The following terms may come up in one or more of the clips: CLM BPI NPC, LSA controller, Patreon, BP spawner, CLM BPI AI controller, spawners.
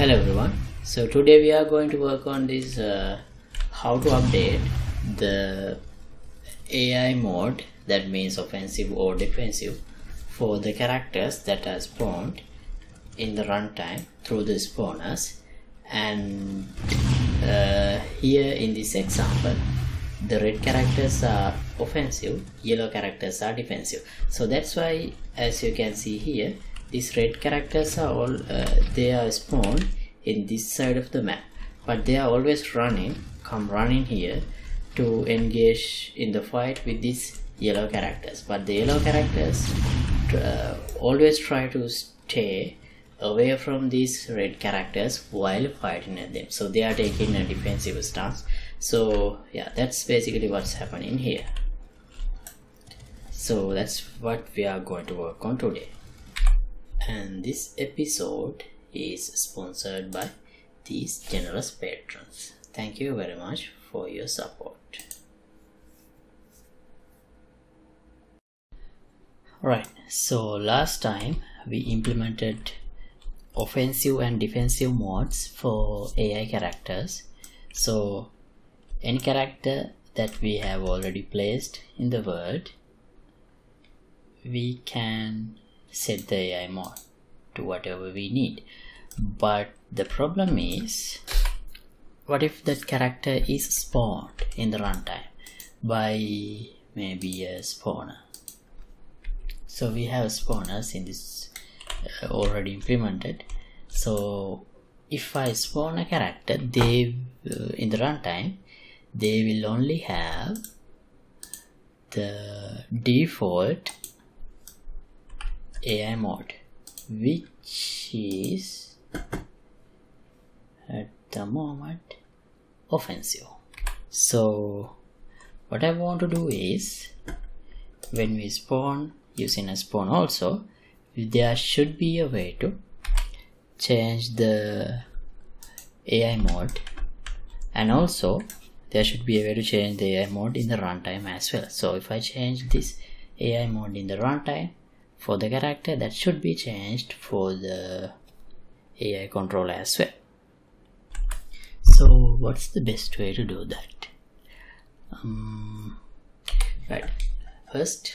Hello everyone. So today we are going to work on this how to update the AI mode, that means offensive or defensive, for the characters that are spawned in the runtime through the spawners. And here in this example, the red characters are offensive, yellow characters are defensive. So that's why, as you can see here, these red characters are all they are spawned in this side of the map, but they are always running here to engage in the fight with these yellow characters. But the yellow characters always try to stay away from these red characters while fighting at them, so they are taking a defensive stance. So yeah, that's basically what's happening here. So that's what we are going to work on today. And this episode is sponsored by these generous patrons. Thank you very much for your support. Alright, so last time we implemented offensive and defensive modes for AI characters. So any character that we have already placed in the world, we can set the AI mode to whatever we need. But the problem is, what if that character is spawned in the runtime by maybe a spawner? So we have spawners in this already implemented. So if I spawn a character, they in the runtime, they will only have the default AI mode, which is at the moment offensive. So what I want to do is, when we spawn using a spawn also, there should be a way to change the AI mode, and also there should be a way to change the AI mode in the runtime as well. So if I change this AI mode in the runtime for the character, that should be changed for the AI controller as well. So what's the best way to do that? Right, first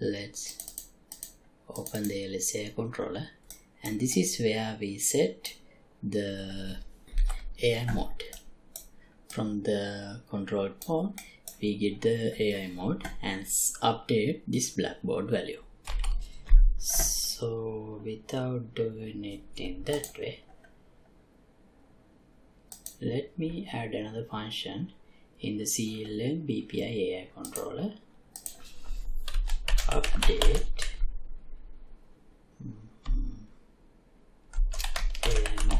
let's open the LSA controller, and this is where we set the AI mode. From the control port we get the AI mode and update this blackboard value. So without doing it in that way, let me add another function in the CLM BPI AI controller. Update AI mode.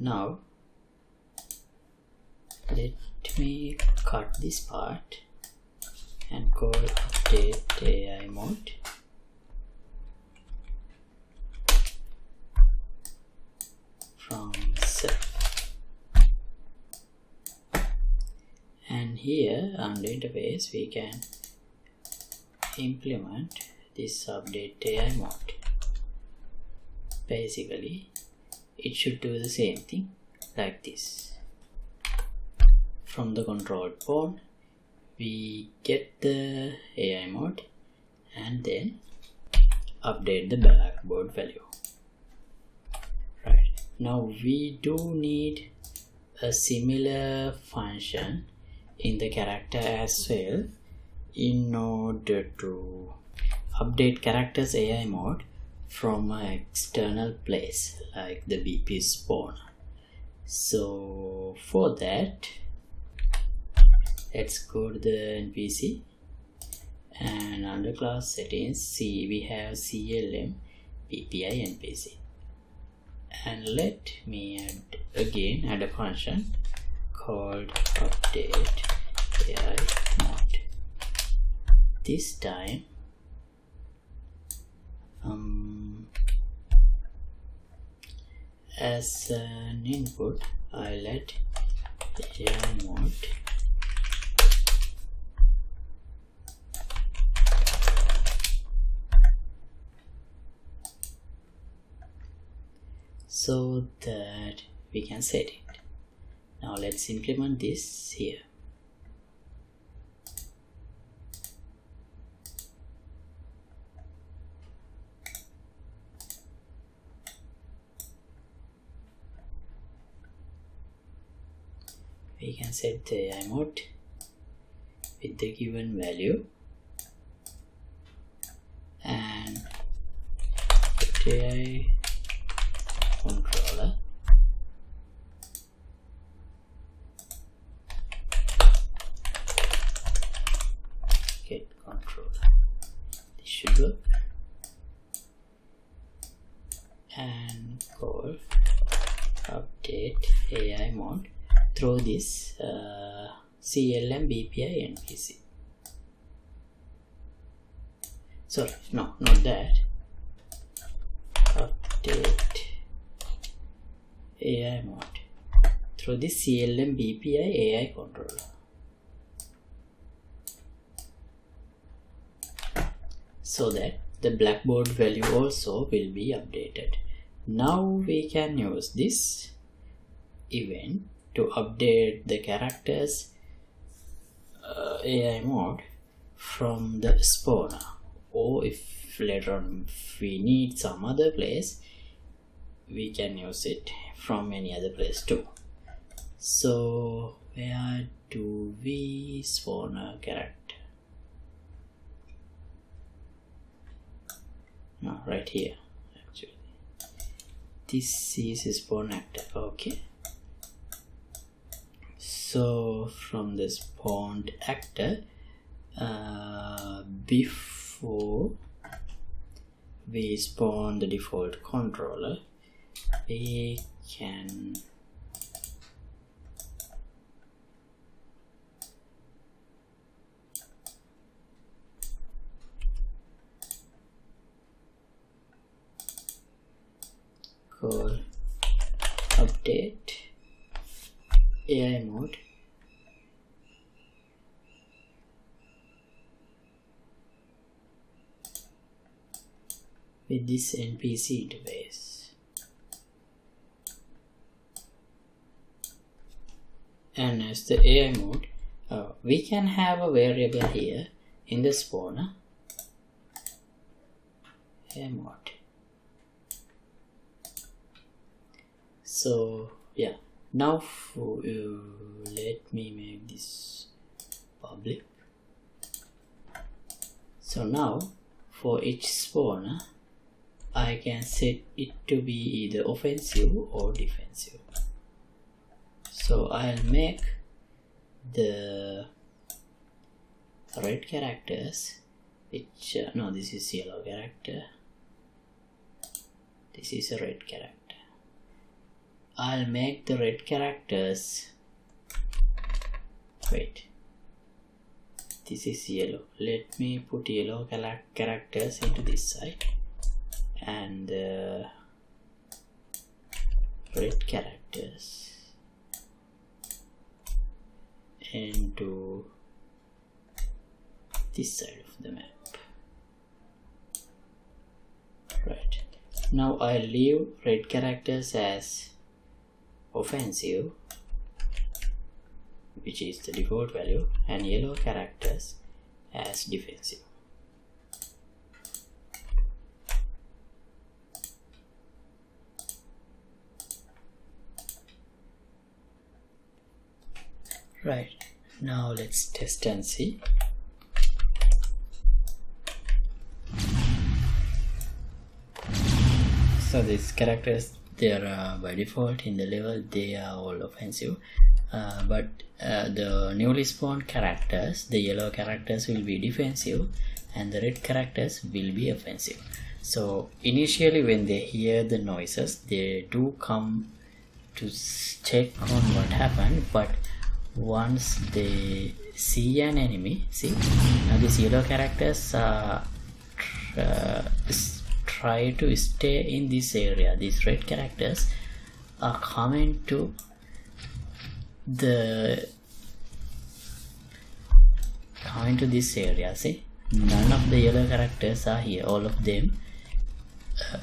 Now let me cut this part and call update AI mode. From self. And here on the interface we can implement this update AI mode. Basically it should do the same thing like this. From the control port we get the AI mode and then update the blackboard value. Right, now we do need a similar function in the character as well in order to update character's AI mode from an external place like the BP spawner. So for that, let's go to the NPC, and under class settings, see we have CLM BPI NPC, and let me add a function called update AI mode. This time as an input, I let amount so that we can set it. Now let's implement this here. We can set the amount with the given value and the controller get controller. This should work, and call update AI mode through this CLM BPI NPC. Sorry, no, not that. Update AI mode through the CLM BPI AI controller. So that the blackboard value also will be updated. Now we can use this event to update the characters AI mode from the spawner, or if later on we need some other place, we can use it from any other place too. So where do we spawn a character? No, right here actually. This is a spawn actor, okay. So from the spawned actor, before we spawn the default controller, we can call update AI mode with this NPC interface and as the AI mode, we can have a variable here in the spawner AI mode. So yeah. Now for you, let me make this public. So now for each spawner, I can set it to be either offensive or defensive. So I'll make the red characters, which no, this is yellow character, this is a red character. I'll make the red characters, wait, this is yellow, let me put yellow characters into this side and red characters into this side of the map. Right, now I'll leave red characters as offensive, which is the default value, and yellow characters as defensive. Right, now let's test and see. So these characters, they are by default in the level, they are all offensive, but the newly spawned characters, the yellow characters will be defensive and the red characters will be offensive. So initially when they hear the noises, they do come to check on what happened, but once they see an enemy, see now these yellow characters are try to stay in this area. These red characters a comment to the comment to this area. See, none of the yellow characters are here. All of them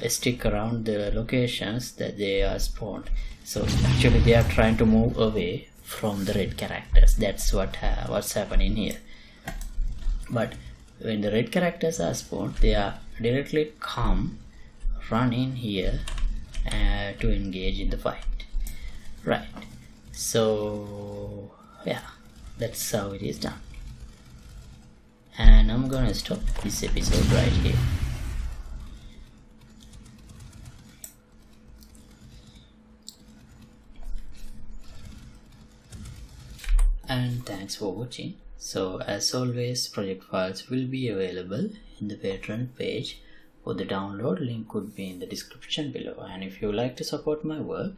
stick around the locations that they are spawned. So actually they are trying to move away from the red characters. That's what's happening here. But when the red characters are spawned, they are directly run in here to engage in the fight, right? So yeah, that's how it is done. And I'm gonna stop this episode right here. And thanks for watching. So as always, project files will be available in the Patreon page. For the download, link could be in the description below. And if you like to support my work,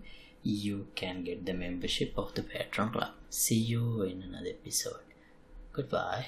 you can get the membership of the Patreon club. See you in another episode. Goodbye.